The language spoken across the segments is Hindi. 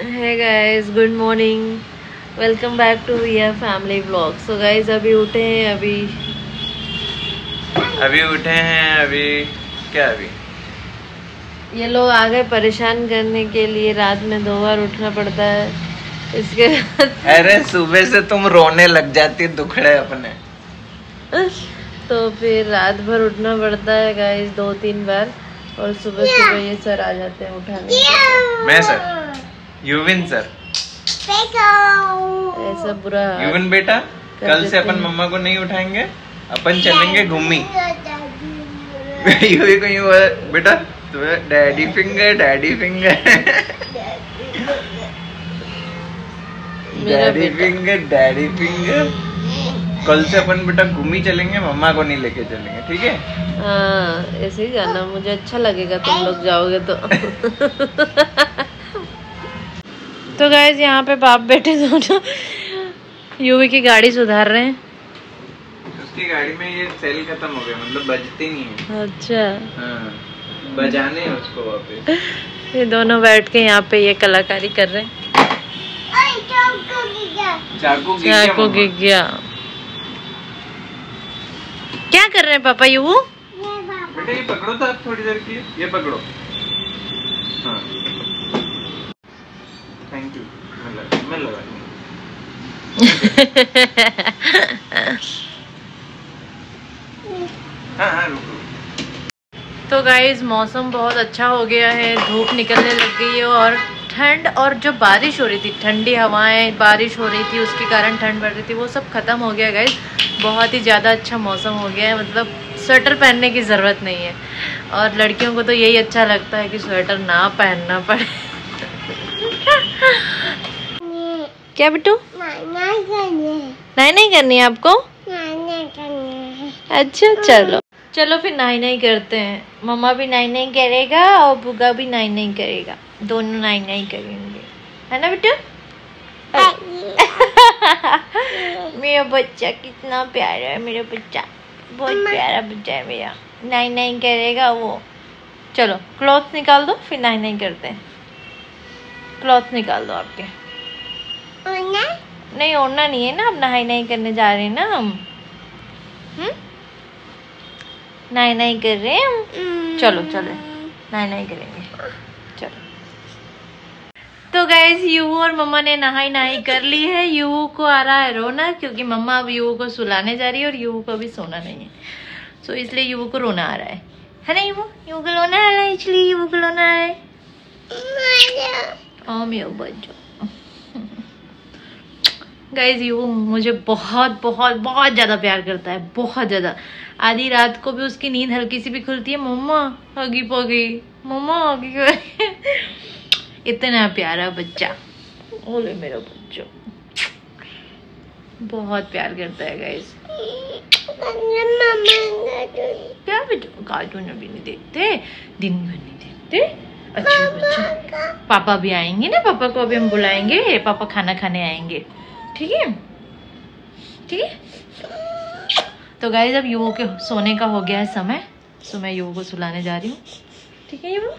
है guys, good morning, welcome back to Viya family vlog. So guys अभी उठे हैं, ये लोग आ गए परेशान करने के लिए। रात में 2 बार उठना पड़ता है इसके बाद। अरे सुबह से तुम रोने लग जाती दुखड़े अपने, तो फिर रात भर उठना पड़ता है गाइस 2-3 बार। और सुबह सुबह ये सर आ जाते हैं उठाने। मैं सर, युविन सर, ऐसा बुरा। युविन बेटा, कल से अपन मम्मा को नहीं उठाएंगे, अपन चलेंगे घूमने। युविन को यूं बेटा, तुम्हें daddy finger, daddy finger, daddy finger, daddy finger. कल से अपन बेटा घूमने चलेंगे, मम्मा को नहीं लेके चलेंगे, ठीक है? हाँ, ऐसे ही जाना, मुझे अच्छा लगेगा तुम लोग जाओगे तो। तो गाइस यहाँ पे बाप बेटे दोनों यूवी की गाड़ी सुधार रहे हैं। उसकी गाड़ी में ये सेल खत्म हो गया, मतलब बजती नहीं है। अच्छा, हाँ, बजाने है उसको वापस। ये दोनों बैठ के यहाँ पे ये कलाकारी कर रहे हैं। चाकू गिर गया। क्या कर रहे हैं पापा? यूवू बेटा, ये पकड़ो तो आप थोड़ी देर के लिए, ये पकड़ो। हाँ थैंक यू। मैं लगा तो गाइस मौसम बहुत अच्छा हो गया है, धूप निकलने लग गई है और ठंड, और जो बारिश हो रही थी, ठंडी हवाएं, बारिश हो रही थी, उसके कारण ठंड बढ़ रही थी, वो सब खत्म हो गया गाइस। बहुत ही ज़्यादा अच्छा मौसम हो गया है, मतलब स्वेटर पहनने की ज़रूरत नहीं है। और लड़कियों को तो यही अच्छा लगता है कि स्वेटर ना पहनना पड़े। क्या बिट्टू, नहाई नहीं करनी है आपको? अच्छा चलो चलो फिर नहाई नहीं करते हैं। मम्मा भी नहाई नहीं करेगा और बुगा भी नहाई नहीं करेगा, दोनों नहाई नहीं करेंगे, है ना बिट्टू? मेरा बच्चा कितना प्यारा है, मेरा बच्चा बहुत प्यारा बच्चा है मेरा। नहाई नहीं करेगा वो। चलो क्लॉथ निकाल दो, फिर नहाई नहीं करते हैं। क्लॉथ निकाल दो आपके। ओढ़ना नहीं, ओढ़ना नहीं है ना, हम नहाई नहीं करने जा रहे हैं ना, हम नहाई नहीं कर रहे हैं हम। चलो चलो नहाई नहीं करेंगे, चलो। तो गाइस यूवू और मम्मा ने नहाई कर ली है। यूवू को आ रहा है रोना, क्योंकि मम्मा अब यूवू को सुलाने जा रही है और यूवू को अभी सोना नहीं है, सो इसलिए यूवू को रोना आ रहा है ना? यूवू को रोना आ रहा है, इसलिए यूवू को रोना आ रहा है। गाइस यूवू मुझे बहुत बहुत बहुत ज़्यादा प्यार करता है, बहुत ज़्यादा। आधी रात को भी उसकी नींद हल्की सी भी खुलती है, मम्मा हगी पोगी, मम्मा हगी पोगी। इतना प्यारा बच्चा, ओले मेरा बच्चा, बहुत प्यार करता है गाइस। क्या बेटा, कार्टून अभी नहीं देखते, दिन भर नहीं देखते। अच्छा बच्चा, पापा भी आएंगे ना, पापा को अभी हम बुलाएंगे, पापा खाना खाने आएंगे, ठीक है? ठीक है। तो गाइस अब यूवू के सोने का हो गया है समय, सो मैं यूवू को सुलाने जा रही हूँ, ठीक है यूवू?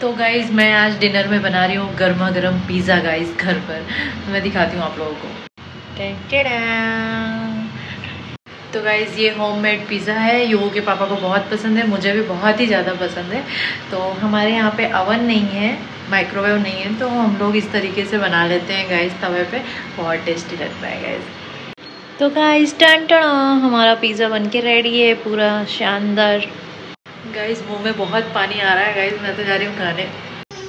तो गाइस मैं आज डिनर में बना रही हूँ गर्मा गर्म पिज़्ज़ा गाइस घर पर, मैं दिखाती हूँ आप लोगों को। तो गाइज़ ये होममेड पिज़्ज़ा है, यूवू के पापा को बहुत पसंद है, मुझे भी बहुत ही ज़्यादा पसंद है। तो हमारे यहाँ पे अवन नहीं है, माइक्रोवेव नहीं है, तो हम लोग इस तरीके से बना लेते हैं गाइज़ तवे पे, बहुत टेस्टी लगता है गाइज़। तो गाइज़ टन टन, हमारा पिज़्ज़ा बन के रेडी है, पूरा शानदार। गाइज़ मुँह में बहुत पानी आ रहा है गाइज़, मैं तो जा रही हूँ खाने।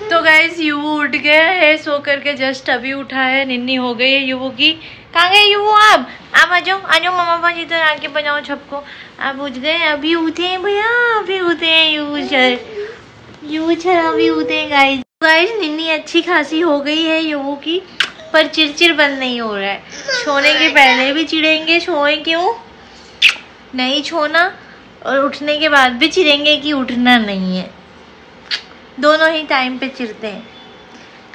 तो गाइज़ यूवू उठ गया है, सो करके जस्ट अभी उठा है, निन्नी हो गई है यूवू की। कहाँ गए यूवू? आप आ जाओ, आ जाओ मम्मा पास, इधर आके बनाओ छपको। आप उठ गए, अभी उठे हैं भैया, अभी उठे हैं यूवू सर अभी उठे हैं गाइज़। गाइज़ निन्नी अच्छी खासी हो गई है यूवू की, पर चिड़चिड़ बंद नहीं हो रहा है। सोने के पहले भी चिड़ेंगे, सोए क्यों नहीं छोना, और उठने के बाद भी चिड़ेंगे कि उठना नहीं है। दोनों ही टाइम पे चिढ़ते हैं,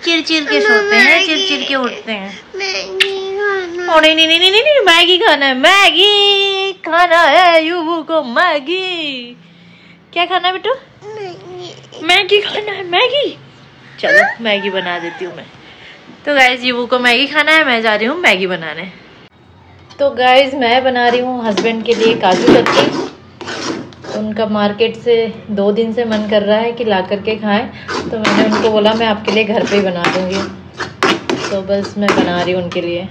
चिड़चिड़ के सोते हैं, चिड़चिड़ के उठते हैं। और नहीं नहीं नहीं नहीं, मैगी खाना है, मैगी खाना है यूवू को, मैगी। क्या खाना है बेटू? मैगी खाना है, मैगी। चलो मैगी बना देती हूँ मैं। तो गाइज़ युवू को मैगी खाना है, मैं जा रही हूँ मैगी बनाने। तो गाइज़ मैं बना रही हूँ हस्बैंड के लिए काजू कतली। उनका मार्केट से 2 दिन से मन कर रहा है कि ला करके खाएं, तो मैंने उनको बोला मैं आपके लिए घर पे ही बना दूँगी, तो बस मैं बना रही हूँ उनके लिए।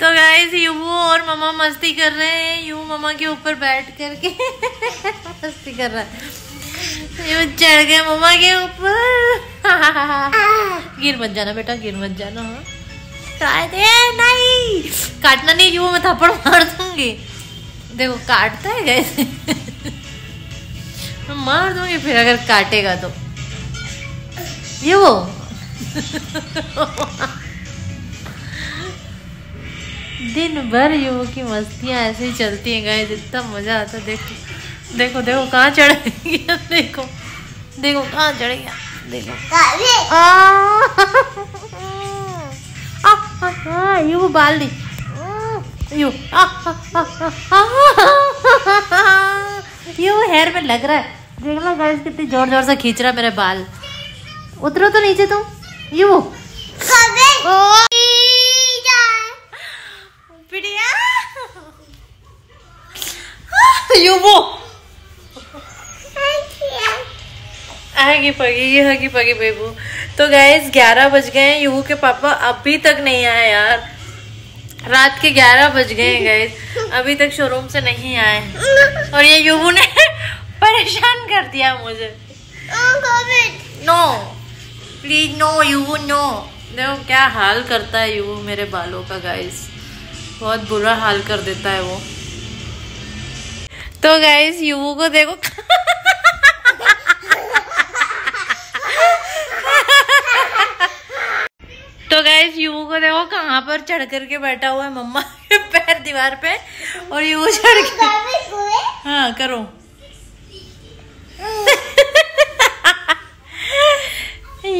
तो गाइज़ युवू और ममा मस्ती कर रहे हैं, युवू ममा के ऊपर बैठ करके मस्ती कर रहा है। युवू चढ़ गए ममा के ऊपर। गिर मत जाना बेटा, गिर मत जाना। हाँ नहीं काटना नहीं, युवू मैं थप्पड़ मार दूंगी। देखो काटता है गाइज़, मैं मार दूंगी फिर अगर काटेगा तो। युवू दिन भर युवो की मस्तियाँ ऐसे ही चलती हैं गाइस, इतना मज़ा आता। देखो देखो देखो कहाँ चढ़ गया, देखो देखो कहाँ चढ़ गया, देखो युवो बाल दी युवो हेयर में लग रहा है। देख लो गाइस कितनी जोर जोर से खींच रहा है मेरे बाल। उतरो तो नीचे तुम युवो। युवो आगे पगी हगी पगी बेबू। तो गाइज 11 बज गए हैं, युवू के पापा अभी तक नहीं आए यार। रात के 11 बज गए हैं गाइज, अभी तक शोरूम से नहीं आए हैं। और ये युवू ने परेशान कर दिया मुझे। नो प्लीज नो युवू नो। देखो क्या हाल करता है युवू मेरे बालों का गाइज, बहुत बुरा हाल कर देता है वो। तो गाइस युवू को देखो तो गाइस युवू को देखो कहाँ पर चढ़ करके बैठा हुआ है। मम्मा के पैर दीवार पे और युवू चढ़ के। हाँ करो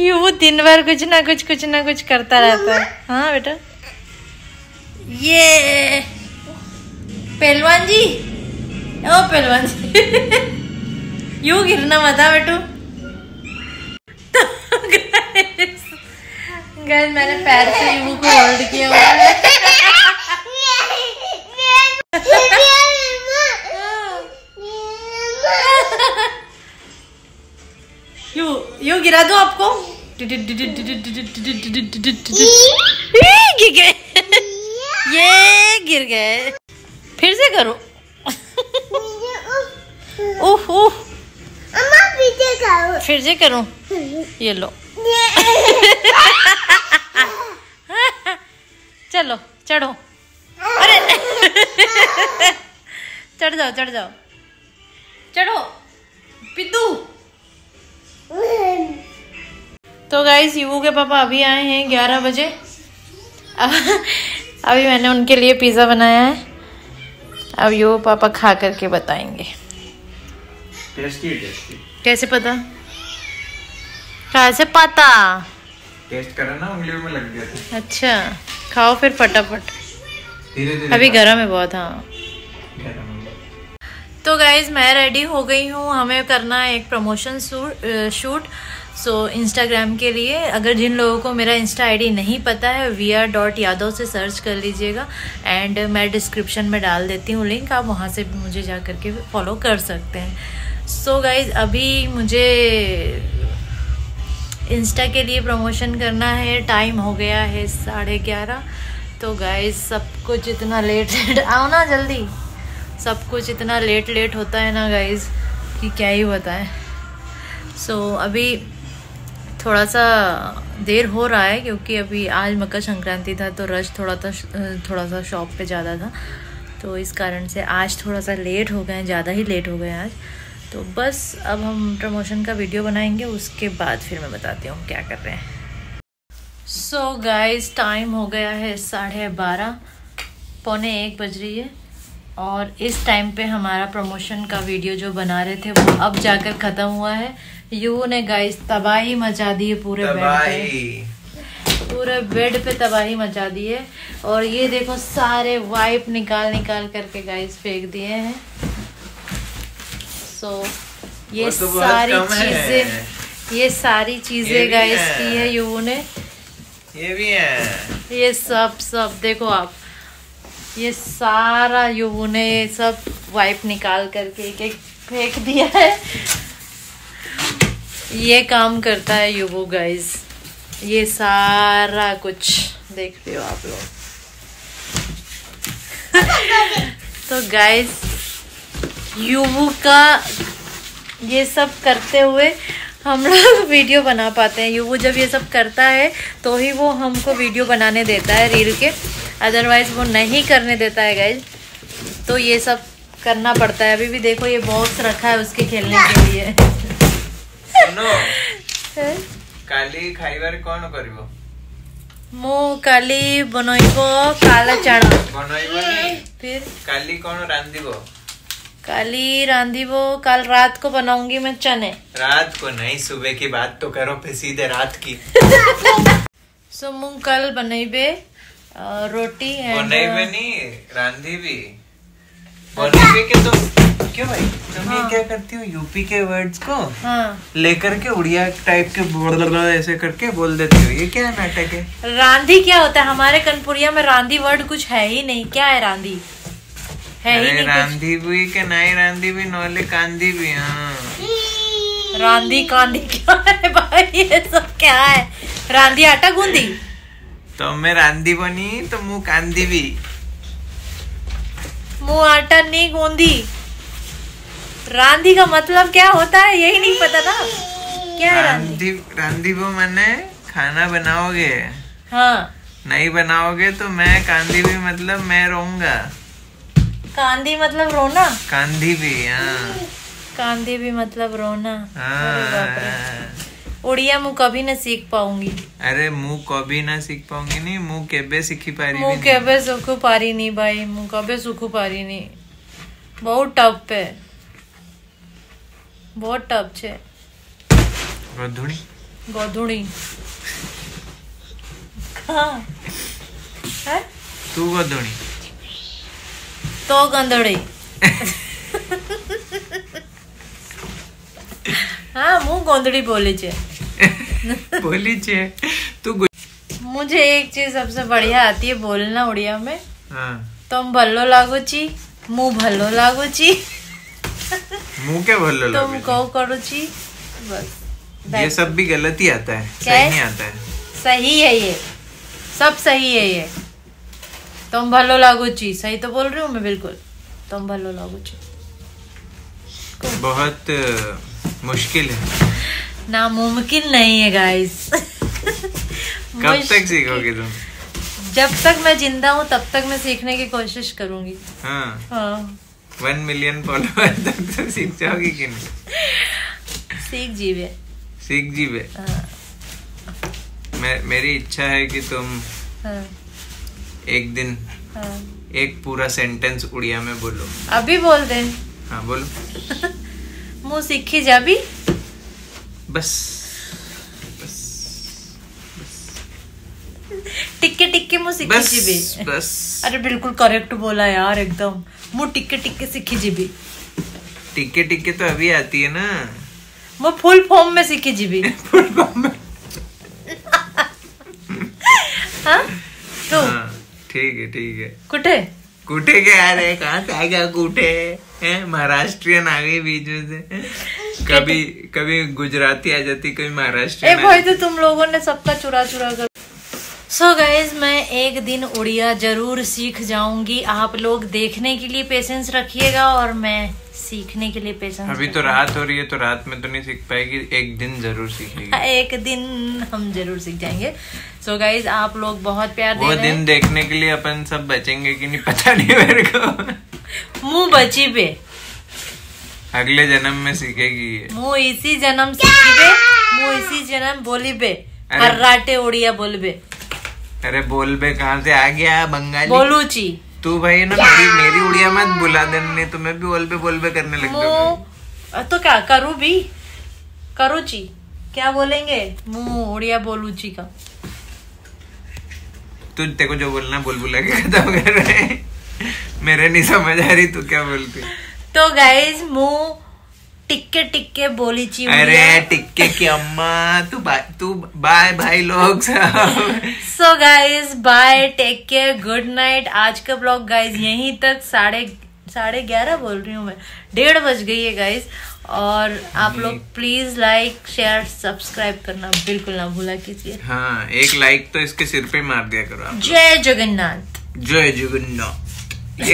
युवू दिन भर कुछ ना कुछ करता रहता है। हाँ बेटा ये पहलवान जी, ओ पहलवान जी यूँ गिरना मत बेटू। तो गाइस मैंने पैर से युवू को होल्ड किया हुआ है। यूँ गिरा दो आपको। गिर गए, ये गिर गए। फिर से करो। ओहो फिर से करूं। ये लो चलो चढ़ो। अरे चढ़ जाओ चढ़ जाओ, चढ़ो पिद्दू। तो गाइस युवू के पापा अभी आए हैं 11 बजे। अभी मैंने उनके लिए पिज़्ज़ा बनाया है, अब युवू पापा खा करके बताएंगे। Tasty tasty. कैसे पता, कैसे पता? टेस्ट करा ना, उंगलियों में लग गया था। अच्छा खाओ फिर फटाफट, धीरे धीरे। अभी गरम है बहुत। हाँ तो गाइज मैं रेडी हो गई हूँ, हमें करना है एक प्रमोशन शूट सो इंस्टाग्राम के लिए। अगर जिन लोगों को मेरा इंस्टा आईडी नहीं पता है, VIA.yadav से सर्च कर लीजिएगा, एंड मैं डिस्क्रिप्शन में डाल देती हूँ लिंक, आप वहाँ से मुझे जा करके फॉलो कर सकते हैं। सो गाइज़ अभी मुझे इंस्टा के लिए प्रमोशन करना है, टाइम हो गया है 11:30। तो गाइज़ सब कुछ इतना लेट आओ ना जल्दी, सब कुछ इतना लेट होता है ना गाइज़ कि क्या ही बताएं। सो अभी थोड़ा सा देर हो रहा है क्योंकि अभी आज मकर संक्रांति था, तो रश थोड़ा सा शॉप पे ज़्यादा था, तो इस कारण से आज थोड़ा सा लेट हो गए हैं, ज़्यादा ही लेट हो गए आज। तो बस अब हम प्रमोशन का वीडियो बनाएंगे, उसके बाद फिर मैं बताती हूँ क्या कर रहे हैं। सो गाइस टाइम हो गया है 12:30, 12:45 बज रही है, और इस टाइम पे हमारा प्रमोशन का वीडियो जो बना रहे थे वो अब जाकर ख़त्म हुआ है। युवू ने गाइस तबाही मचा दी है पूरे बेड पे तबाही मचा दी है। और ये देखो सारे वाइप निकाल करके गाइस फेंक दिए हैं। सो ये सारी चीज़ें ये सारी चीजें गाइस की है युवू ने, ये भी है, ये सब देखो आप, ये सारा युवू ने सब वाइप निकाल करके एक एक फेंक दिया है। ये काम करता है युवू गाइस, ये सारा कुछ देख रहे हो आप लोग। तो गाइस युवू का ये सब करते हुए हम लोग वीडियो बना पाते हैं। युवू जब ये सब करता है तो ही वो हमको वीडियो बनाने देता है रील के, अदरवाइज वो नहीं करने देता है गाइज। तो ये सब करना पड़ता है। अभी भी देखो ये बॉक्स रखा है उसके खेलने के लिए। सुनो काली खाइबार कौन करिवो? मो काली बनइबो काला चाणा बनइबोनी। फिर काली कौन रांधिबो? काली रांधी वो कल रात को बनाऊंगी मैं चने। रात को नहीं, सुबह की बात तो करो, फिर सीधे रात की। सो मूंग कल बनेबे रोटी एंड बनेबे नहीं रांधी भी बनेबे के। तो क्यों भाई तुम ये क्या करती हो? यूपी के वर्ड्स को लेकर के उड़िया टाइप के बोल ऐसे करके बोल देती हो, ये क्या नाटक है? रांधी क्या होता है? हमारे कनपुरिया में रांधी वर्ड कुछ है ही नहीं। क्या है रांधी? रांधी भी के नहीं रांधी भी नौले कांधी भी। हाँ रांधी कांधी क्या है भाई, ये सब क्या है? रांधी आटा गूंदी तो मैं रांधी बनी तो मुँह कांधी भी, मुँह आटा नहीं गूंदी। रांधी का मतलब क्या होता है यही नहीं पता ना, क्या है रांधी? रांधी वो माने खाना बनाओगे। हाँ नहीं बनाओगे तो मैं कांधी भी मतलब मैं रोऊंगा। कांधी मतलब रोना, कांधी भी। हाँ कांधी भी मतलब रोना। उड़िया मुँह कभी ना सीख पाऊंगी। अरे मुँह कभी ना सीख पाऊंगी नहीं, मुँह केबे सीखी पारी, मुँह केबे सुखू पारी नहीं भाई, मुँह कबे सुखू पारी नहीं। बहुत टफ है, बहुत टफ है। गोधुड़ी गोधुड़ी हाँ है तू गोधुड़ी तो गंदड़ी। हाँ मुँह गोंदड़ी बोली चे। बोली चे। तू मुझे एक चीज सबसे बढ़िया आती है बोलना उड़िया में। तुम भल्लो लागो ची, मुँह भल्लो लागो ची। मुँह क्या भल्लो लागो? तुम कहो करो ची, बस। ये सब भी गलत ही आता है, सही नहीं आता है। सही है ये सब, सही है ये। तुम भलो लागो ची, सही तो बोल रही हूँ मैं बिल्कुल। तुम भलो लागो ची बहुत मुश्किल है ना, मुमकिन नहीं है गाइस। कब तक सीखोगे तुम? जब तक मैं जिंदा हूँ तब तक मैं सीखने की कोशिश करूंगी। हाँ हाँ 1 मिलियन फॉलोअर तक तो सीख जाओगी कि नहीं? सीख जीवे, सीख जीवे। मेरी इच्छा है कि तुम एक दिन एक पूरा सेंटेंस उड़िया में बोलो। अभी बोल दे। हाँ बोलो। मुँह सीखी जा भी। बस बस बस टिक्के टिक्के मुँह सीखी जी भी। बस अरे बिल्कुल करेक्ट बोला यार एकदम। मुँह टिक्के टिक्के सीखी जी भी। टिक्के टिक्के तो अभी आती है ना। वो फुल फॉर्म में सीखी जी भी। फुल फॉर्म में हाँ तो हाँ। ठीक है ठीक है। कुटे कुटे क्या यार है, कहाँ से आ गया कुटे? महाराष्ट्रियन आ गई बीच में से। कभी कभी गुजराती आ जाती, कभी महाराष्ट्रियन। ए भाई तो तुम लोगों ने सबका चुरा चुरा कर। सो गाइज मैं एक दिन उड़िया जरूर सीख जाऊंगी। आप लोग देखने के लिए पेशेंस रखिएगा और मैं सीखने के लिए पेशेंस। अभी तो रात हो रही है तो रात में तो नहीं सीख पाएगी, एक दिन जरूर सीखेगी। एक दिन हम जरूर सीख जाएंगे। सो गाइज आप लोग बहुत प्यार दे रहे हैं। वो दिन देखने के लिए अपन सब बचेंगे कि नहीं पता नहीं मेरे को। मुँह बची पे अगले जन्म में सीखेगी ये। मुँह इसी जन्म सीखी पे, मुँह इसी जन्म बोली पे, कर्राटे उड़िया बोल बे। अरे बोल बे कहाँ से आ गया बंगाली? बोलूची तू भाई ना मेरी उड़िया मत बुला देना, नहीं तो मैं भी बोल पे करने लग जाऊंगा। तो क्या करू भी? करूची क्या बोलेंगे? मुँह उड़िया बोलूची का। तू तेको जो बोलना बोल बुला के खत्म कर रहे हैं। मेरे नहीं समझ आ रही तू क्या बोलती। तो गाइज मुँह टिक्के टिक्के बोली ची। अरे टिक्के की अम्मा, तू बाय भाई लोग। सो guys bye, take care, good night. आज का ब्लॉग गाइज यहीं तक। साढ़े 11 बोल रही हूँ मैं, 1:30 बज गई है गाइज। और आप लोग प्लीज लाइक शेयर सब्सक्राइब करना बिल्कुल ना भूला कीजिए। हाँ, एक लाइक तो इसके सिर पे मार दिया करो आप। जय जगन्नाथ, जय जगन्नाथ।